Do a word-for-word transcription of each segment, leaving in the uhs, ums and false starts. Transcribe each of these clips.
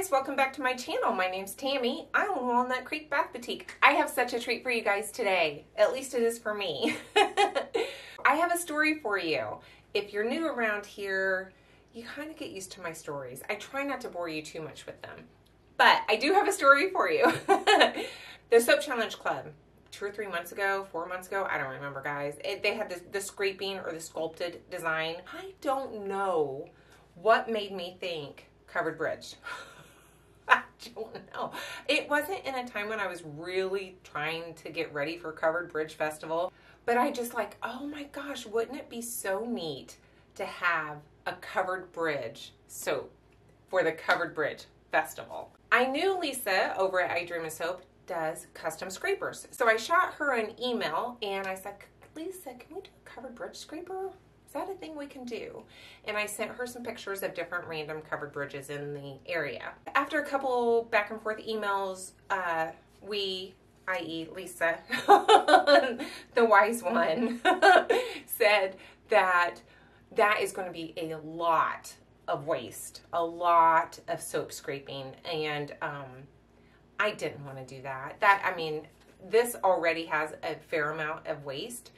guys, welcome back to my channel. My name's Tammy. I own Walnut Creek Bath Boutique. I have such a treat for you guys today. At least it is for me. I have a story for you. If you're new around here, you kind of get used to my stories. I try not to bore you too much with them, but I do have a story for you. The Soap Challenge Club, two or three months ago, four months ago, I don't remember, guys. It, they had the, the scraping or the sculpted design. I don't know what made me think Covered Bridge. I don't know. It wasn't in a time when I was really trying to get ready for Covered Bridge Festival, but I just like, oh my gosh, wouldn't it be so neat to have a Covered Bridge soap for the Covered Bridge Festival? I knew Lisa over at I Dream of Soap does custom scrapers. So I shot her an email and I said, Lisa, can we do a Covered Bridge scraper? Is that a thing we can do? And I sent her some pictures of different random covered bridges in the area. After a couple back and forth emails, uh, we, that is. Lisa, the wise one, said that that is going to be a lot of waste, a lot of soap scraping, and um, I didn't want to do that. That, I mean, this already has a fair amount of waste,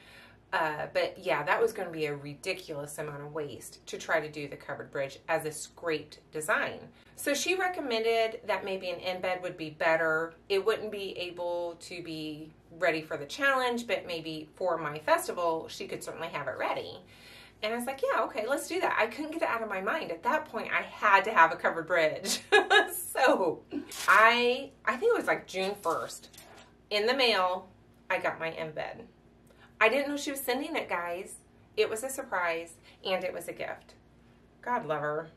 uh, but yeah, that was going to be a ridiculous amount of waste to try to do the covered bridge as a scraped design. So she recommended that maybe an embed would be better. It wouldn't be able to be ready for the challenge, but maybe for my festival, she could certainly have it ready. And I was like, yeah, okay, let's do that. I couldn't get it out of my mind. At that point, I had to have a covered bridge. So I, I think it was like June first. In the mail, I got my embed. I didn't know she was sending it, guys. It was a surprise, and it was a gift. God love her.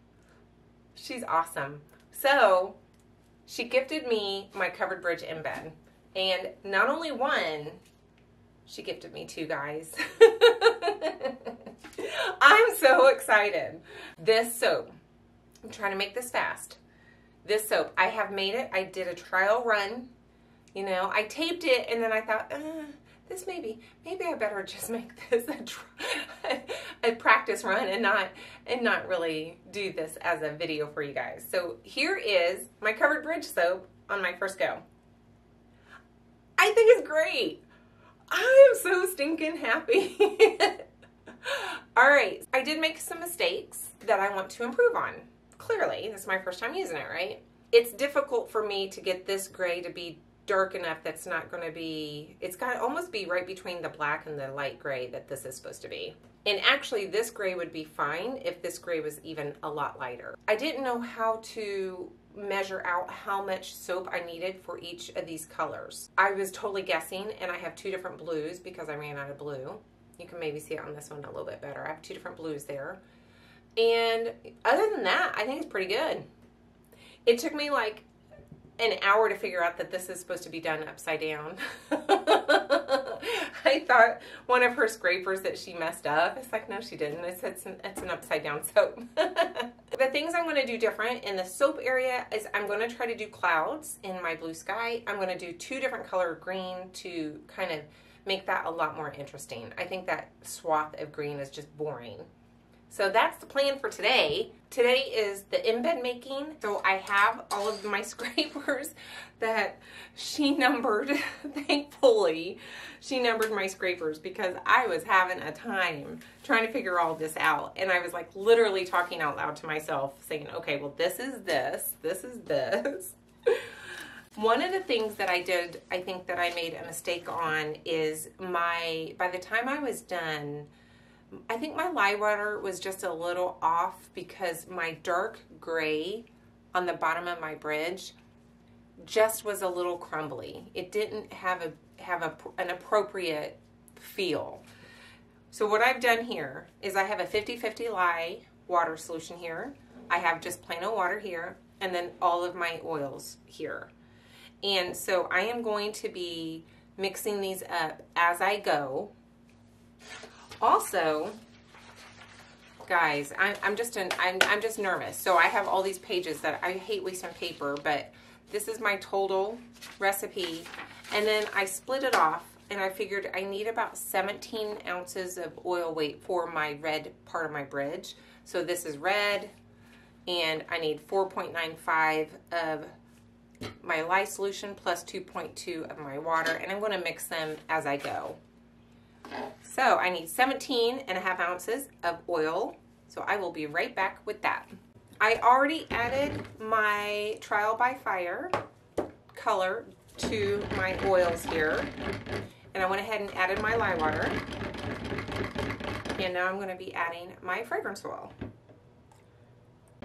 She's awesome. So she gifted me my covered bridge embed. And not only one, she gifted me two, guys. I'm so excited. This soap, I'm trying to make this fast. This soap, I have made it. I did a trial run. You know, I taped it and then I thought, uh, this maybe, maybe I better just make this a, try, a practice run and not, and not really do this as a video for you guys. So here is my Covered Bridge soap on my first go. I think it's great. I am so stinking happy. All right, I did make some mistakes that I want to improve on. Clearly, this is my first time using it, right? It's difficult for me to get this gray to be dark enough that's not going to be, it's got to almost be right between the black and the light gray that this is supposed to be. And actually, this gray would be fine if this gray was even a lot lighter. I didn't know how to measure out how much soap I needed for each of these colors. I was totally guessing, and I have two different blues because I ran out of blue. You can maybe see it on this one a little bit better. I have two different blues there. And other than that, I think it's pretty good. It took me like an hour to figure out that this is supposed to be done upside down. I thought one of her scrapers that she messed up. It's like, no, she didn't. It's, it's, an, it's an upside down soap. The things I'm going to do different in the soap area is I'm going to try to do clouds in my blue sky. I'm going to do two different color green to kind of make that a lot more interesting. I think that swath of green is just boring. So that's the plan for today. Today is the embed making. So I have all of my scrapers that she numbered. Thankfully, she numbered my scrapers because I was having a time trying to figure all this out. And I was like literally talking out loud to myself saying, okay, well, this is this, this is this. One of the things that I did, I think that I made a mistake on is my, by the time I was done, I think my lye water was just a little off because my dark gray on the bottom of my bridge just was a little crumbly. It didn't have a have a, an appropriate feel. So what I've done here is I have a fifty fifty lye water solution here. I have just plain old water here and then all of my oils here. And so I am going to be mixing these up as I go. Also, guys, I'm, I'm just an, I'm, I'm just nervous. So I have all these pages that I hate wasting paper, but this is my total recipe. And then I split it off and I figured I need about seventeen ounces of oil weight for my red part of my bridge. So this is red and I need four point nine five of my lye solution plus two point two of my water, and I'm going to mix them as I go. So I need seventeen and a half ounces of oil, so I will be right back with that. I already added my Trial by Fire color to my oils here, and I went ahead and added my lye water, and now I'm going to be adding my fragrance oil.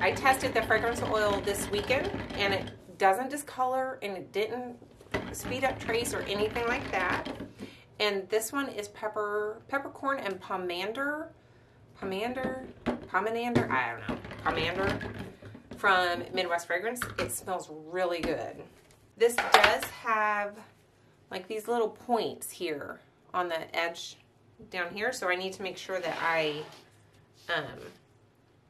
I tested the fragrance oil this weekend, and it doesn't discolor, and it didn't speed up trace or anything like that. And this one is pepper, peppercorn and pomander, pomander, pomander, I don't know, pomander from Midwest Fragrance. It smells really good. This does have like these little points here on the edge down here, so I need to make sure that I um,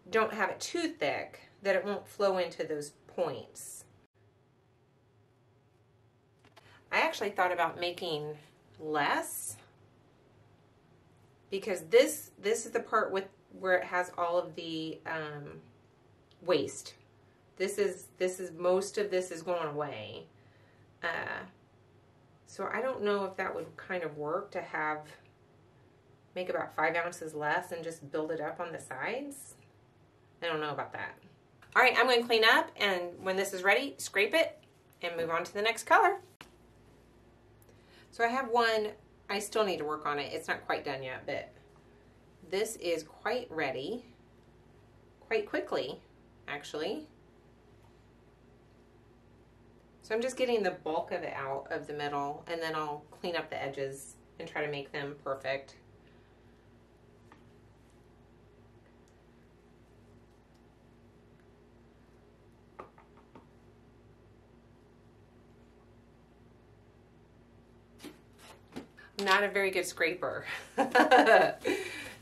don't have it too thick, that it won't flow into those points. I actually thought about making less, because this this is the part with where it has all of the um, waste. This is this is most of this is going away. Uh, so I don't know if that would kind of work to have make about five ounces less and just build it up on the sides. I don't know about that. All right, I'm going to clean up, and when this is ready, scrape it and move on to the next color. So I have one, I still need to work on it. It's not quite done yet, but this is quite ready, quite quickly, actually. So I'm just getting the bulk of it out of the middle, and then I'll clean up the edges and try to make them perfect. Not a very good scraper.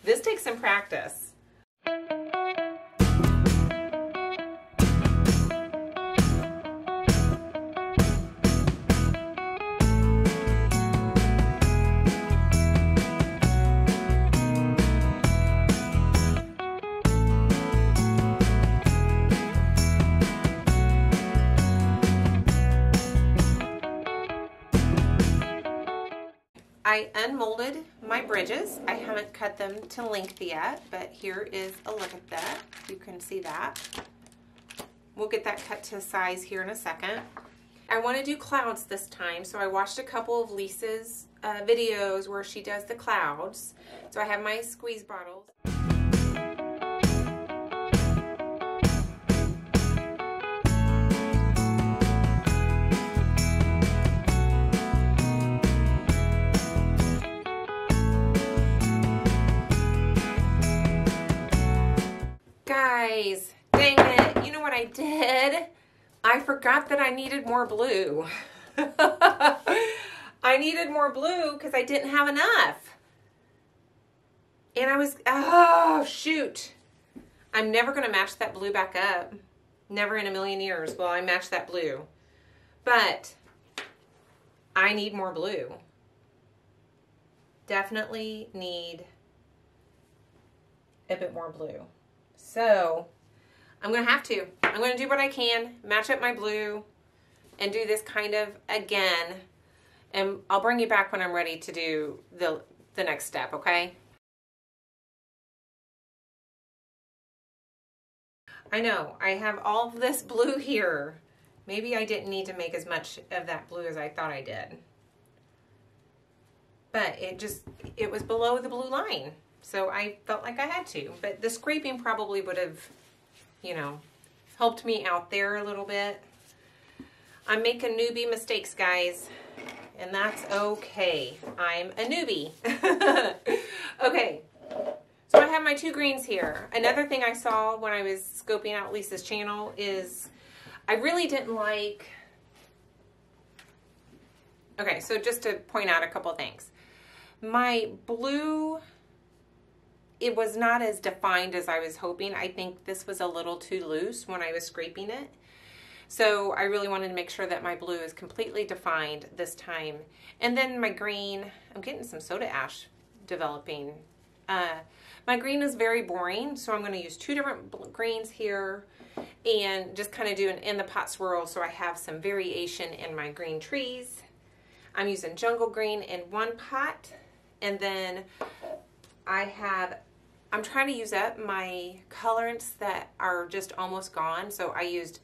This takes some practice. I unmolded my bridges. I haven't cut them to length yet, but here is a look at that. You can see that. We'll get that cut to size here in a second. I want to do clouds this time, so I watched a couple of Lisa's uh, videos where she does the clouds. So I have my squeeze bottles. Guys, dang it, you know what I did? I forgot that I needed more blue. I needed more blue because I didn't have enough. And I was, oh shoot. I'm never gonna match that blue back up. Never in a million years will I match that blue. But I need more blue. Definitely need a bit more blue. So I'm going to have to, I'm going to do what I can, match up my blue and do this kind of again. And I'll bring you back when I'm ready to do the, the next step. Okay. I know I have all this blue here. Maybe I didn't need to make as much of that blue as I thought I did, but it just, it was below the blue line. So I felt like I had to, but the scraping probably would have, you know, helped me out there a little bit. I'm making newbie mistakes, guys, and that's okay. I'm a newbie. Okay, so I have my two greens here. Another thing I saw when I was scoping out Lisa's channel is I really didn't like, okay, so just to point out a couple things. My blue, it was not as defined as I was hoping. I think this was a little too loose when I was scraping it. So I really wanted to make sure that my blue is completely defined this time. And then my green, I'm getting some soda ash developing. Uh, my green is very boring, so I'm gonna use two different greens here and just kind of do an in the pot swirl so I have some variation in my green trees. I'm using jungle green in one pot, and then I have, I'm trying to use up my colorants that are just almost gone, so I used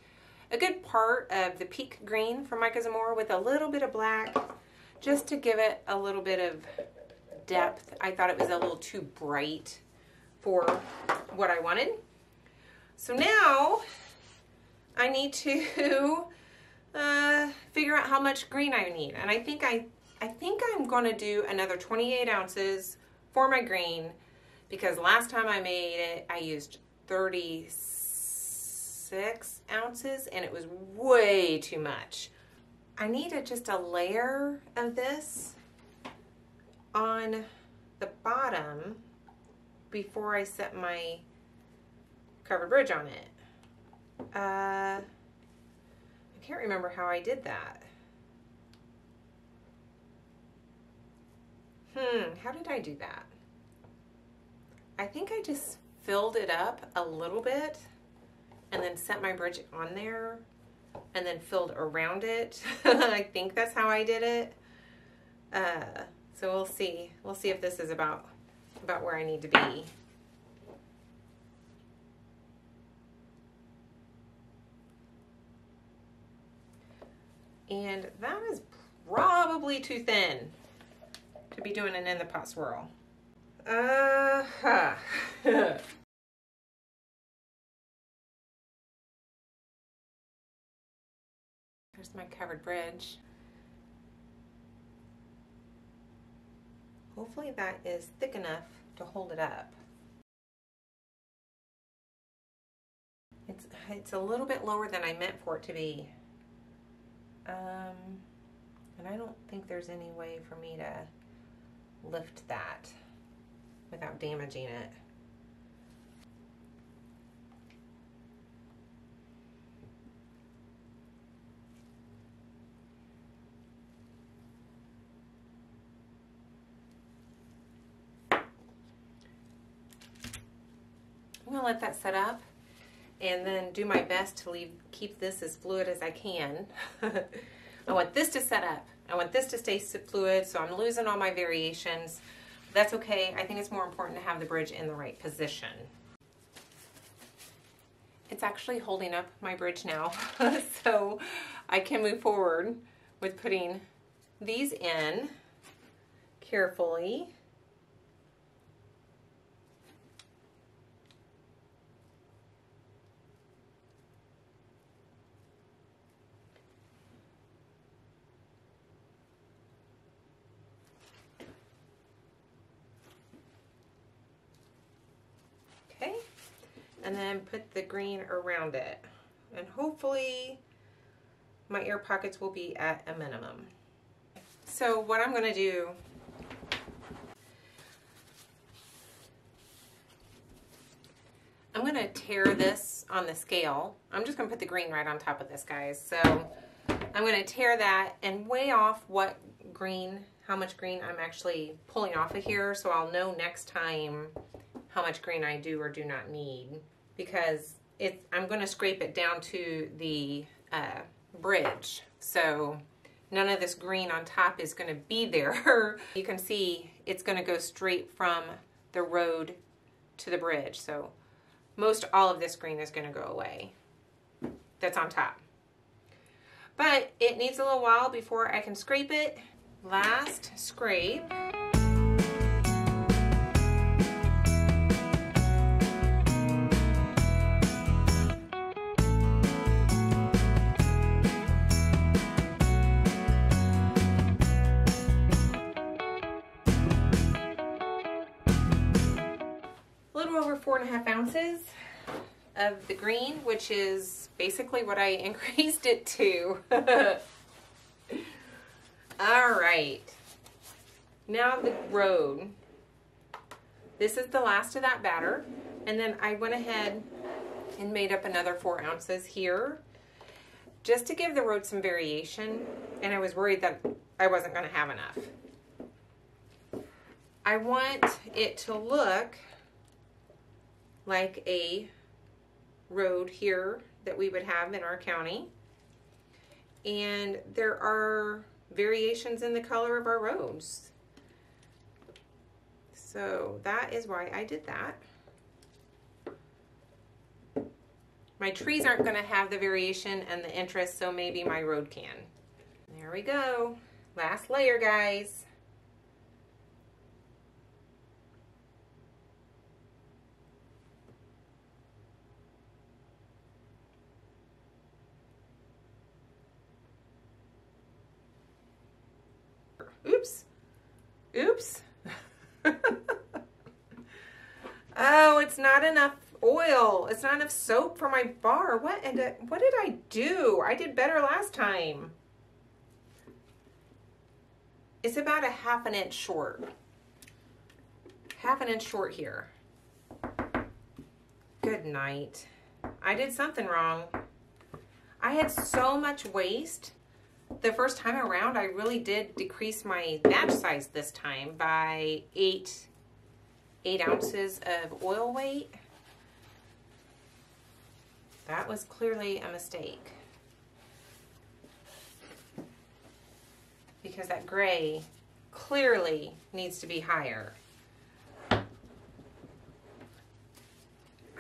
a good part of the peak green from Mica Zamora with a little bit of black just to give it a little bit of depth. I thought it was a little too bright for what I wanted. So now I need to uh, figure out how much green I need, and I think I I think I'm gonna do another twenty-eight ounces for my green, because last time I made it I used thirty-six ounces and it was way too much. I need a, just a layer of this on the bottom before I set my Covered Bridge on it. Uh, I can't remember how I did that. Hmm, how did I do that? I think I just filled it up a little bit and then set my bridge on there and then filled around it. I think that's how I did it. Uh, so we'll see. We'll see if this is about, about where I need to be. And that is probably too thin to be doing an in the pot swirl. Uh-huh. There's my Covered Bridge. Hopefully that is thick enough to hold it up. It's, it's a little bit lower than I meant for it to be. Um, and I don't think there's any way for me to lift that without damaging it. I'm going to let that set up and then do my best to leave, keep this as fluid as I can. I want this to set up. I want this to stay fluid, so I'm losing all my variations. That's okay. I think it's more important to have the bridge in the right position. It's actually holding up my bridge now, so I can move forward with putting these in carefully. And then put the green around it. And hopefully my air pockets will be at a minimum. So what I'm gonna do, I'm gonna tear this on the scale. I'm just gonna put the green right on top of this, guys. So I'm gonna tear that and weigh off what green, how much green I'm actually pulling off of here, so I'll know next time how much green I do or do not need, because it's, I'm going to scrape it down to the uh, bridge, so none of this green on top is going to be there. You can see it's going to go straight from the road to the bridge, so most all of this green is going to go away that's on top, but it needs a little while before I can scrape it. Last scrape. Four and a half ounces of the green, which is basically what I increased it to. All right, now the road. This is the last of that batter, and then I went ahead and made up another four ounces here just to give the road some variation, and I was worried that I wasn't going to have enough. I want it to look like a road here that we would have in our county. And there are variations in the color of our robes. So that is why I did that. My trees aren't going to have the variation and the interest, so maybe my road can. There we go. Last layer, guys. Oops. Oops. Oh, it's not enough oil. It's not enough soap for my bar. What, and what did I do? I did better last time. It's about a half an inch short. Half an inch short here. Good night. I did something wrong. I had so much waste. The first time around, I really did decrease my batch size this time by eight, eight ounces of oil weight. That was clearly a mistake, because that gray clearly needs to be higher. I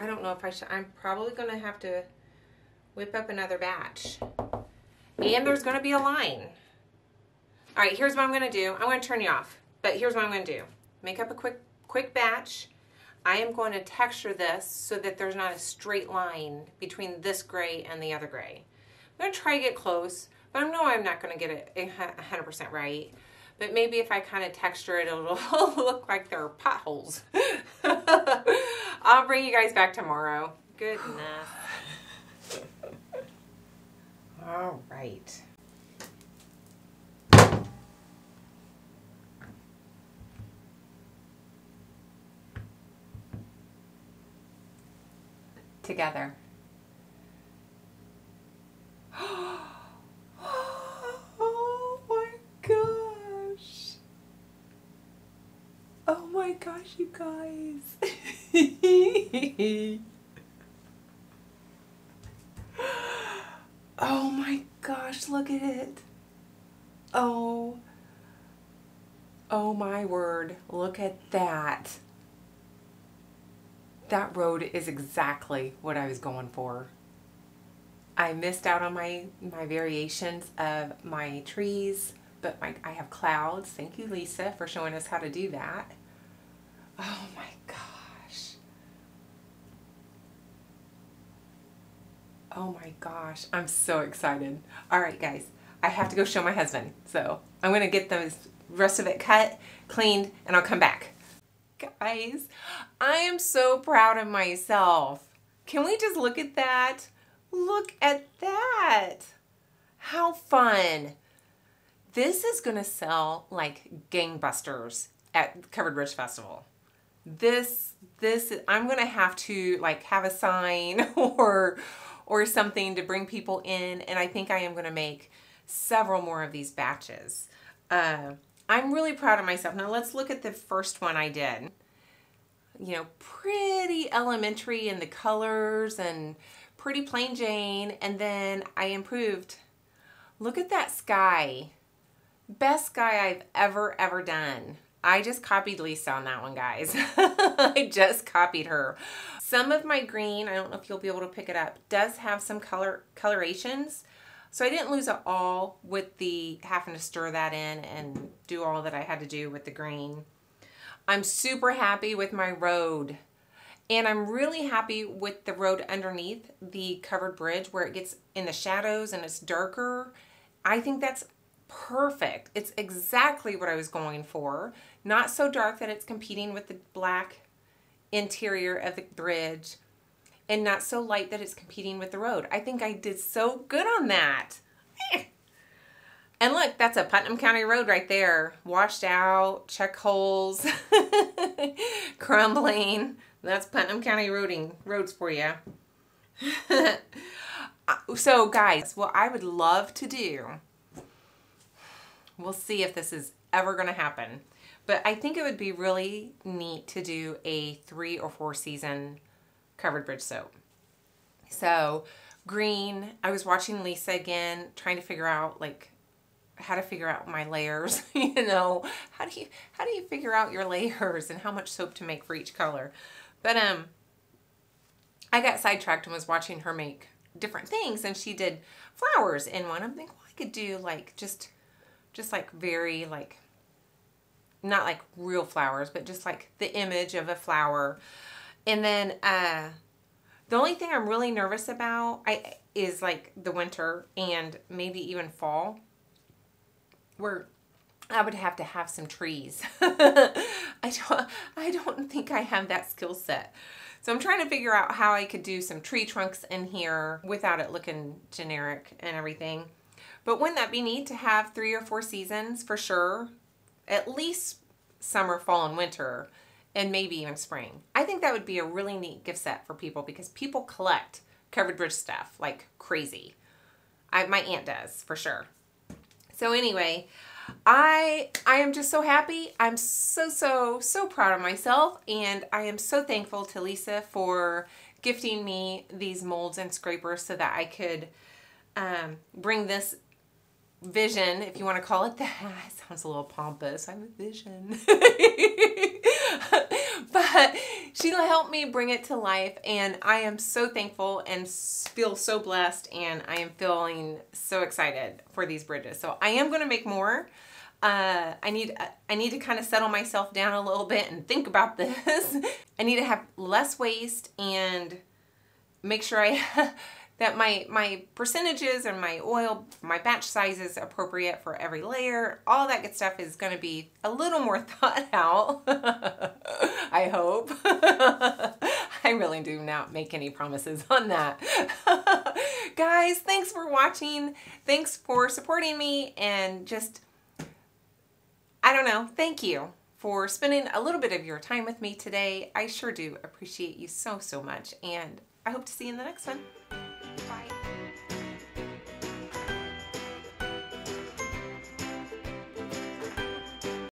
don't know if I should, I'm probably gonna have to whip up another batch. And there's gonna be a line. All right, here's what I'm gonna do. I'm gonna turn you off, but here's what I'm gonna do. Make up a quick, quick batch. I am going to texture this so that there's not a straight line between this gray and the other gray. I'm gonna try to get close. But I know I'm not going to get it one hundred percent right. But maybe if I kind of texture it, it'll look like there are potholes. I'll bring you guys back tomorrow. Goodness. All right. Together. Oh my gosh, you guys. Oh my gosh, look at it. Oh, oh my word, look at that. That road is exactly what I was going for. I missed out on my, my variations of my trees, but my, I have clouds. Thank you, Lisa, for showing us how to do that. Oh my gosh. Oh my gosh. I'm so excited. All right, guys. I have to go show my husband. So I'm going to get the rest of it cut, cleaned, and I'll come back. Guys, I am so proud of myself. Can we just look at that? Look at that. How fun. This is going to sell like gangbusters at Covered Bridge Festival. This, this, I'm gonna have to like have a sign or, or something to bring people in, and I think I am gonna make several more of these batches. Uh, I'm really proud of myself. Now let's look at the first one I did. You know, pretty elementary in the colors and pretty plain Jane, and then I improved. Look at that sky. Best sky I've ever, ever done. I just copied Lisa on that one, guys. I just copied her. Some of my green, I don't know if you'll be able to pick it up, does have some color colorations. So I didn't lose it all with the having to stir that in and do all that I had to do with the green. I'm super happy with my road. And I'm really happy with the road underneath the covered bridge where it gets in the shadows and it's darker. I think that's perfect. It's exactly what I was going for. Not so dark that it's competing with the black interior of the bridge, and not so light that it's competing with the road. I think I did so good on that. And look, that's a Putnam County road right there. Washed out, check holes, crumbling. That's Putnam County roading roads for you. So guys, what I would love to do, we'll see if this is ever going to happen, but I think it would be really neat to do a three or four season covered bridge soap. So green, I was watching Lisa again, trying to figure out like how to figure out my layers. You know, how do you, how do you figure out your layers and how much soap to make for each color? But um, I got sidetracked and was watching her make different things, and she did flowers in one. I'm thinking, well, I could do like just, just like very like, not like real flowers, but just like the image of a flower. And then uh, the only thing I'm really nervous about I, is like the winter and maybe even fall, where I would have to have some trees. I don't, I don't think I have that skill set. So I'm trying to figure out how I could do some tree trunks in here without it looking generic and everything. But wouldn't that be neat to have three or four seasons for sure? At least summer, fall, and winter, and maybe even spring. I think that would be a really neat gift set for people, because people collect Covered Bridge stuff like crazy. I, my aunt does, for sure. So anyway, I I am just so happy. I'm so, so, so proud of myself, and I am so thankful to Lisa for gifting me these molds and scrapers so that I could um, bring this vision, if you want to call it that. It sounds a little pompous. I have a vision. But she helped me bring it to life, and I am so thankful and feel so blessed, and I am feeling so excited for these bridges. So I am going to make more. Uh, I need I need to kind of settle myself down a little bit and think about this. I need to have less waste and make sure I... that my, my percentages and my oil, my batch sizes appropriate for every layer. All that good stuff is going to be a little more thought out. I hope. I really do not make any promises on that. Guys, thanks for watching. Thanks for supporting me, and just, I don't know, thank you for spending a little bit of your time with me today. I sure do appreciate you so, so much, and I hope to see you in the next one. Bye.